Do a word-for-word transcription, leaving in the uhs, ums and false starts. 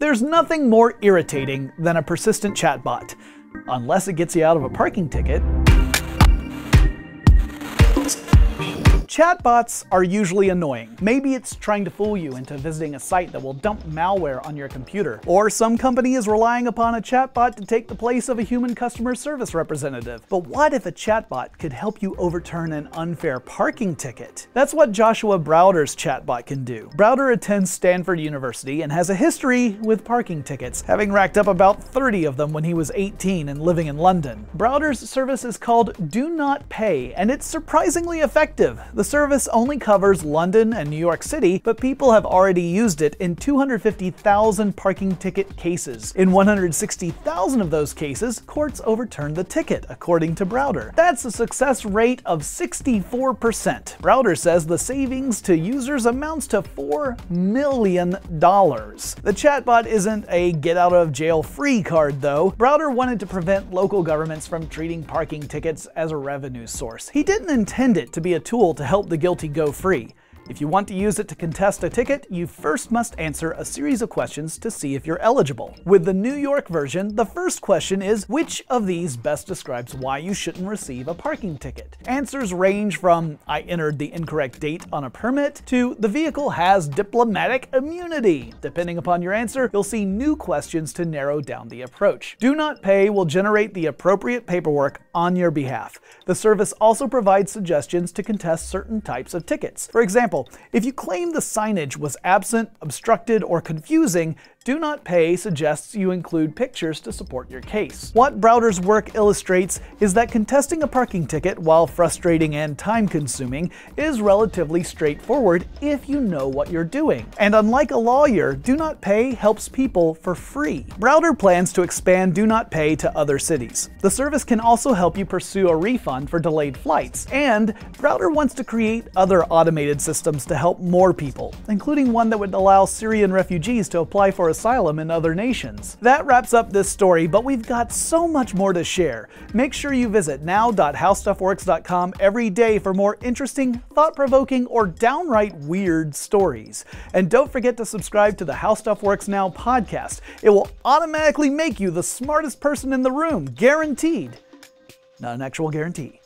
There's nothing more irritating than a persistent chatbot, unless it gets you out of a parking ticket. Chatbots are usually annoying. Maybe it's trying to fool you into visiting a site that will dump malware on your computer, or some company is relying upon a chatbot to take the place of a human customer service representative. But what if a chatbot could help you overturn an unfair parking ticket? That's what Joshua Browder's chatbot can do. Browder attends Stanford University and has a history with parking tickets, having racked up about thirty of them when he was eighteen and living in London. Browder's service is called Do Not Pay, and it's surprisingly effective. The The service only covers London and New York City, but people have already used it in two hundred fifty thousand parking ticket cases. In one hundred sixty thousand of those cases, courts overturned the ticket, according to Browder. That's a success rate of sixty-four percent. Browder says the savings to users amounts to four million dollars. The chatbot isn't a get-out-of-jail-free card, though. Browder wanted to prevent local governments from treating parking tickets as a revenue source. He didn't intend it to be a tool to help the guilty go free. If you want to use it to contest a ticket, you first must answer a series of questions to see if you're eligible. With the New York version, the first question is, which of these best describes why you shouldn't receive a parking ticket? Answers range from, I entered the incorrect date on a permit, to the vehicle has diplomatic immunity. Depending upon your answer, you'll see new questions to narrow down the approach. Do Not Pay will generate the appropriate paperwork on your behalf. The service also provides suggestions to contest certain types of tickets. For example, if you claim the signage was absent, obstructed, or confusing, Do Not Pay suggests you include pictures to support your case. What Browder's work illustrates is that contesting a parking ticket, while frustrating and time-consuming, is relatively straightforward if you know what you're doing. And unlike a lawyer, Do Not Pay helps people for free. Browder plans to expand Do Not Pay to other cities. The service can also help you pursue a refund for delayed flights, and Browder wants to create other automated systems to help more people, including one that would allow Syrian refugees to apply for asylum in other nations. That wraps up this story, but we've got so much more to share. Make sure you visit now dot how stuff works dot com every day for more interesting, thought-provoking, or downright weird stories. And don't forget to subscribe to the How Stuff Works Now podcast. It will automatically make you the smartest person in the room, guaranteed. Not an actual guarantee.